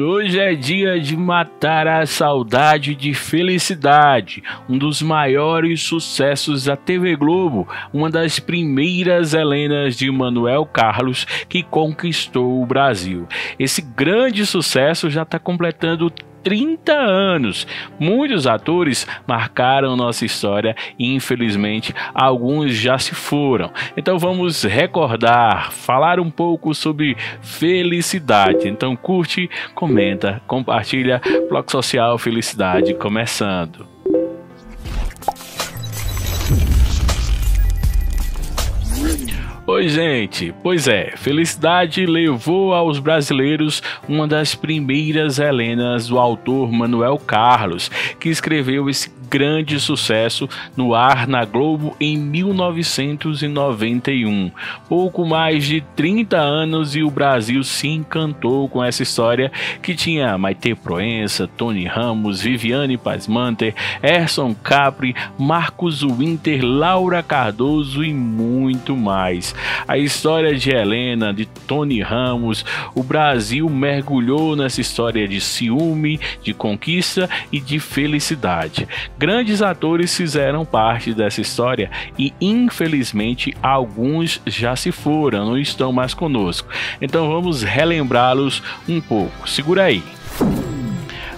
Hoje é dia de matar a saudade de Felicidade, um dos maiores sucessos da TV Globo, uma das primeiras Helenas de Manuel Carlos que conquistou o Brasil. Esse grande sucesso já está completando 30 anos. Muitos atores marcaram nossa história e, infelizmente, alguns já se foram. Então vamos recordar, falar um pouco sobre Felicidade. Então curte, comenta, compartilha. Ploc Social Felicidade começando. Oi gente, pois é, Felicidade levou aos brasileiros uma das primeiras Helenas do autor Manuel Carlos, que escreveu esse grande sucesso no ar na Globo em 1991. Pouco mais de 30 anos e o Brasil se encantou com essa história que tinha Maite Proença, Tony Ramos, Viviane Pazmanter, Erson Capri, Marcos Winter, Laura Cardoso e muito mais. A história de Helena, de Tony Ramos, o Brasil mergulhou nessa história de ciúme, de conquista e de felicidade. Grandes atores fizeram parte dessa história e, infelizmente, alguns já se foram, não estão mais conosco. Então vamos relembrá-los um pouco. Segura aí.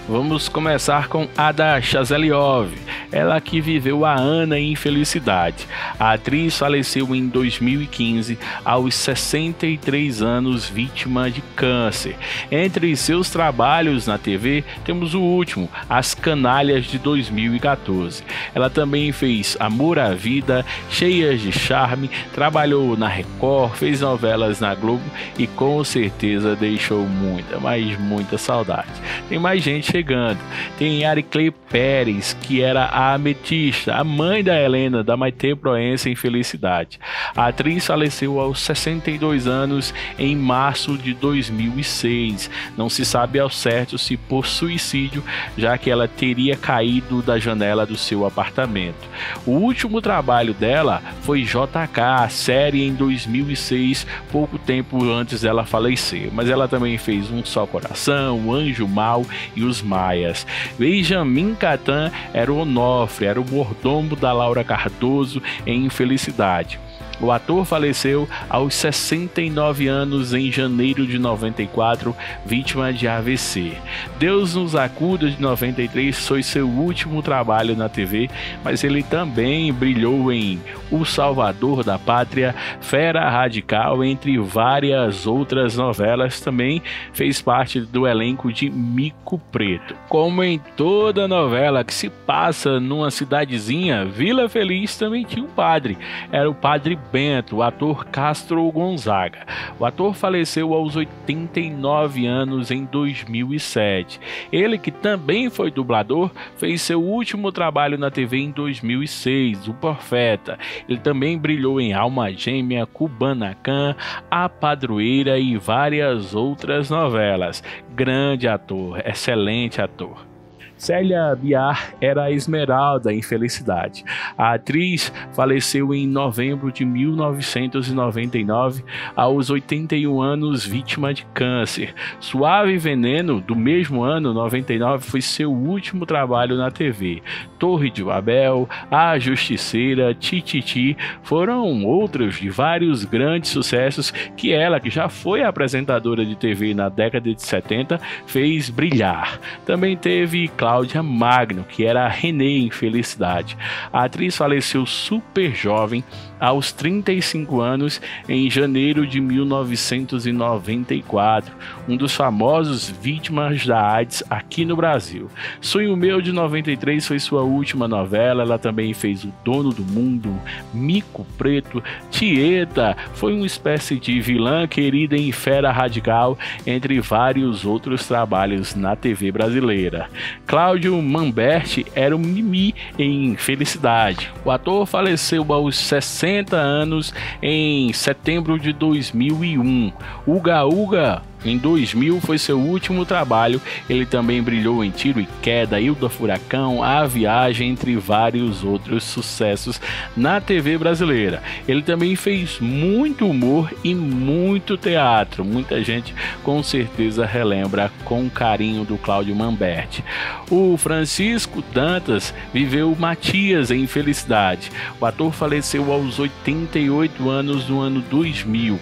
Vamos começar com Ada Chaseliov, ela que viveu a Ana em Felicidade. A atriz faleceu em 2015, aos 63 anos, vítima de câncer. Entre seus trabalhos na TV, temos o último, As Canalhas, de 2014. Ela também fez Amor à Vida, Cheias de Charme, trabalhou na Record, fez novelas na Globo e com certeza deixou muita, mas muita saudade. Tem mais gente chegando. Tem Ariclê Perez, que era a ametista, a mãe da Helena, da Maite Proença em Felicidade. A atriz faleceu aos 62 anos em março de 2006. Não se sabe ao certo se por suicídio, já que ela teria caído da janela do seu apartamento. O último trabalho dela foi JK, a série em 2006, pouco tempo antes dela falecer. Mas ela também fez Um Só Coração, O Anjo Mau e Os Maias. Benjamin Cattan era o Onofre, era o mordomo da Laura Cardoso em Felicidade. O ator faleceu aos 69 anos em janeiro de 94, vítima de AVC. Deus nos Acuda, de 93, foi seu último trabalho na TV, mas ele também brilhou em O Salvador da Pátria, Fera Radical, entre várias outras novelas. Também fez parte do elenco de Mico Preto. Como em toda novela que se passa numa cidadezinha, Vila Feliz também tinha um padre. Era o Padre Bento, o ator Castro Gonzaga. O ator faleceu aos 89 anos em 2007. Ele, que também foi dublador, fez seu último trabalho na TV em 2006, O Profeta. Ele também brilhou em Alma Gêmea, Kubanacan, A Padroeira e várias outras novelas. Grande ator, excelente ator. Célia Biar era a Esmeralda em Felicidade. A atriz faleceu em novembro de 1999, aos 81 anos, vítima de câncer. Suave Veneno, do mesmo ano, 99, foi seu último trabalho na TV. Torre de Babel, A Justiceira, Tititi foram outros de vários grandes sucessos que ela, que já foi apresentadora de TV na década de 70, fez brilhar. Também teve Cláudia Magno, que era a Renê em Felicidade. A atriz faleceu super jovem, aos 35 anos, em janeiro de 1994, um dos famosos vítimas da AIDS aqui no Brasil. Sonho Meu, de 93, foi sua última novela. Ela também fez O Dono do Mundo, Mico Preto, Tieta, foi uma espécie de vilã querida em Fera Radical, entre vários outros trabalhos na TV brasileira. Cláudio Mamberti era o Mimi em Felicidade. O ator faleceu aos 60 anos em setembro de 2001. Uga Uga Em 2000 foi seu último trabalho, ele também brilhou em Tiro e Queda, Ilda Furacão, A Viagem, entre vários outros sucessos na TV brasileira. Ele também fez muito humor e muito teatro, muita gente com certeza relembra com carinho do Cláudio Mamberti. O Francisco Dantas viveu Matias em Felicidade. O ator faleceu aos 88 anos no ano 2000.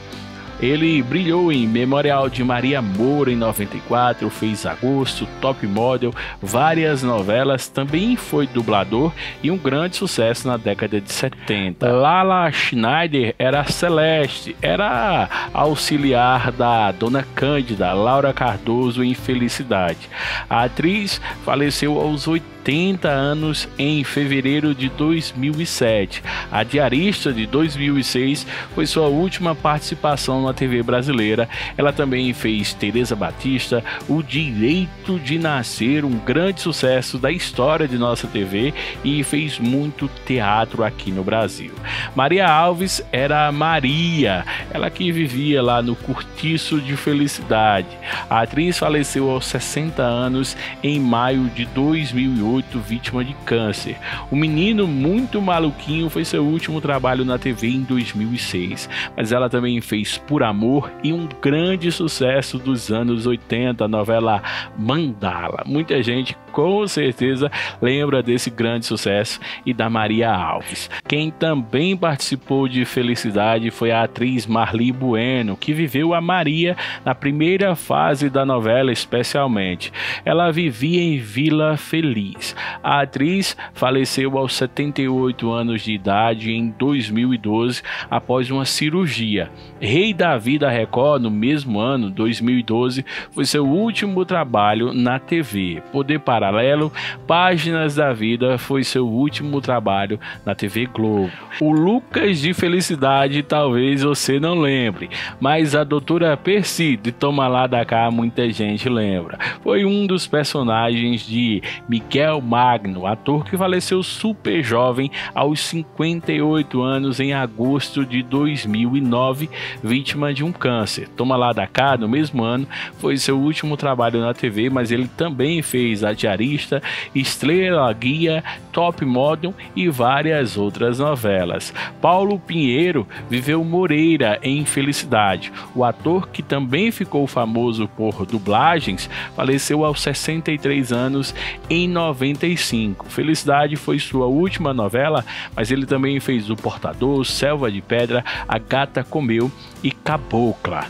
Ele brilhou em Memorial de Maria Moura em 94, fez Agosto, Top Model, várias novelas, também foi dublador e um grande sucesso na década de 70. Lala Schneider era a Celeste, era auxiliar da Dona Cândida, Laura Cardoso em Felicidade. A atriz faleceu aos 80 anos em fevereiro de 2007. A Diarista de 2006 foi sua última participação na TV brasileira. Ela também fez Teresa Batista, O Direito de Nascer, um grande sucesso da história de nossa TV, e fez muito teatro aqui no Brasil. Maria Alves era a Maria, ela que vivia lá no Cortiço de Felicidade. A atriz faleceu aos 60 anos em maio de 2008, vítima de câncer. O Menino Muito Maluquinho foi seu último trabalho na TV em 2006, mas ela também fez Por Amor e um grande sucesso dos anos 80, a novela Mandala. Muita gente com certeza lembra desse grande sucesso e da Maria Alves. Quem também participou de Felicidade foi a atriz Marli Bueno, que viveu a Maria na primeira fase da novela especialmente. Ela vivia em Vila Feliz. A atriz faleceu aos 78 anos de idade em 2012 após uma cirurgia. Rei Davi da Record, no mesmo ano, 2012, foi seu último trabalho na TV. Poder Paralelo, Páginas da Vida foi seu último trabalho na TV Globo. O Lucas de Felicidade talvez você não lembre, mas a doutora Percy de Toma Lá da Cá muita gente lembra. Foi um dos personagens de Miguel Magno, ator que faleceu super jovem aos 58 anos em agosto de 2009, vítima de um câncer. Toma Lá da Cá, no mesmo ano, foi seu último trabalho na TV, mas ele também fez A Diarista, Estrela Guia, Top Model e várias outras novelas. Paulo Pinheiro viveu Moreira em Felicidade. O ator, que também ficou famoso por dublagens, faleceu aos 63 anos em 95. Felicidade foi sua última novela, mas ele também fez O Portador, Selva de Pedra, A Gata Comeu e Cabocla.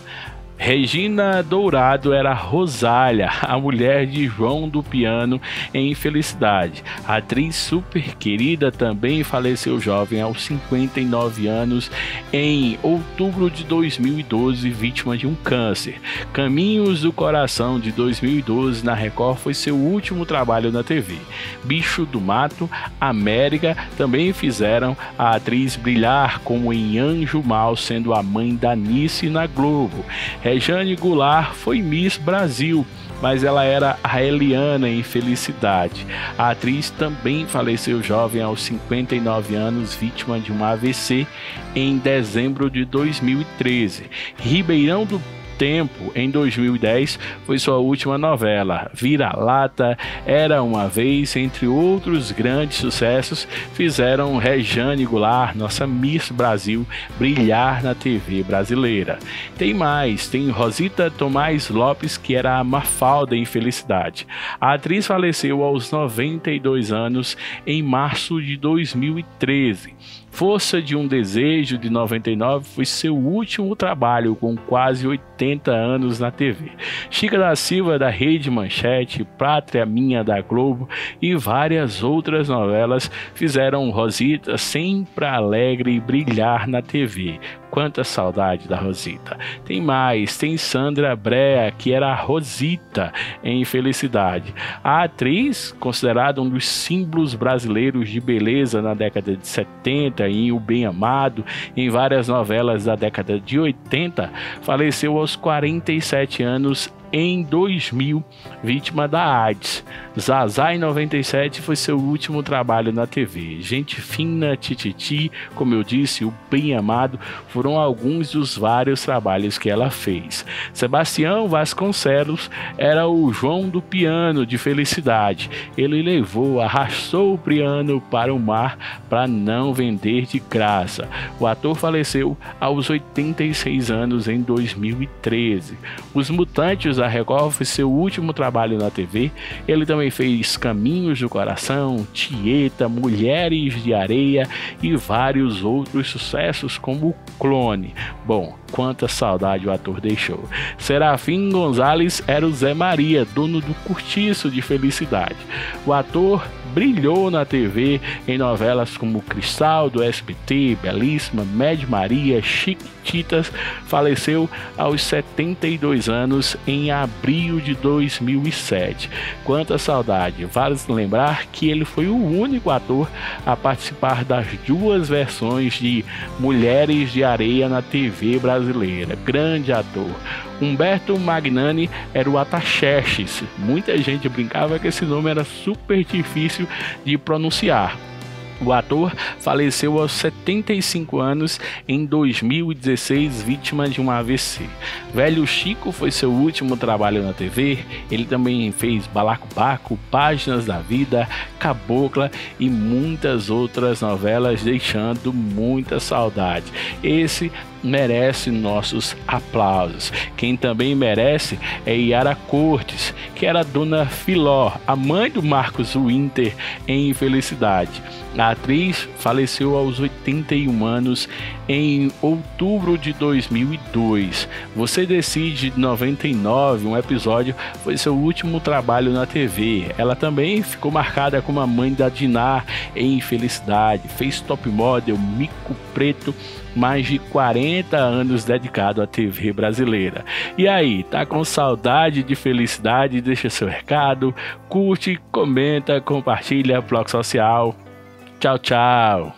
Regina Dourado era Rosália, a mulher de João do Piano em Felicidade. A atriz super querida também faleceu jovem aos 59 anos em outubro de 2012, vítima de um câncer. Caminhos do Coração, de 2012 na Record, foi seu último trabalho na TV. Bicho do Mato, América também fizeram a atriz brilhar, como em Anjo Mal, sendo a mãe da Nice na Globo. Rejane Goulart foi Miss Brasil, mas ela era a Eliana em Felicidade. A atriz também faleceu jovem aos 59 anos, vítima de um AVC, em dezembro de 2013. Ribeirão do Tempo, em 2010, foi sua última novela. Vira-Lata, Era Uma Vez, entre outros grandes sucessos, fizeram Rejane Goulart, nossa Miss Brasil, brilhar na TV brasileira. Tem mais, tem Rosita Tomás Lopes, que era a Mafalda em Felicidade. A atriz faleceu aos 92 anos em março de 2013. Força de um Desejo, de 99, foi seu último trabalho com quase 80 anos na TV. Chica da Silva, da Rede Manchete, Pátria Minha da Globo e várias outras novelas fizeram Rosita sempre alegre e brilhar na TV. Quanta saudade da Rosita. Tem mais, tem Sandra Brea, que era a Rosita em Felicidade. A atriz, considerada um dos símbolos brasileiros de beleza na década de 70, em O Bem Amado, em várias novelas da década de 80, faleceu aos 47 anos em 2000, vítima da AIDS. Zazá, em 97, foi seu último trabalho na TV. Gente Fina, Tititi, como eu disse, o Bem Amado, foram alguns dos vários trabalhos que ela fez. Sebastião Vasconcelos era o João do piano de Felicidade. Ele levou, arrastou o piano para o mar para não vender de graça. O ator faleceu aos 86 anos em 2013. Os Mutantes da Record foi seu último trabalho na TV. Ele também fez Caminhos do Coração, Tieta, Mulheres de Areia e vários outros sucessos como Clone. Bom, quanta saudade o ator deixou. Serafim Gonzalez era o Zé Maria, dono do Cortiço de Felicidade. O ator brilhou na TV em novelas como Cristal, do SBT, Belíssima, Média Maria, Chiquititas. Faleceu aos 72 anos em abril de 2007. Quanta saudade! Vale lembrar que ele foi o único ator a participar das duas versões de Mulheres de Areia na TV brasileira. Grande ator! Humberto Magnani era o Ataxerxes. Muita gente brincava que esse nome era super difícil de pronunciar. O ator faleceu aos 75 anos em 2016, vítima de um AVC. Velho Chico foi seu último trabalho na TV. Ele também fez Balacobaco, Páginas da Vida, Cabocla e muitas outras novelas, deixando muita saudade. Esse merece nossos aplausos. Quem também merece é Yara Cortes, que era Dona Filó, a mãe do Marcos Winter em Felicidade. A atriz faleceu aos 81 anos em outubro de 2002. Você Decide, 99, um episódio, foi seu último trabalho na TV. Ela também ficou marcada como a mãe da Diná em Felicidade. Fez Top Model, Mico Preto, mais de 40 anos dedicado à TV brasileira. E aí, tá com saudade de Felicidade? Deixa seu recado, curte, comenta, compartilha, Ploc Social. Tchau, tchau.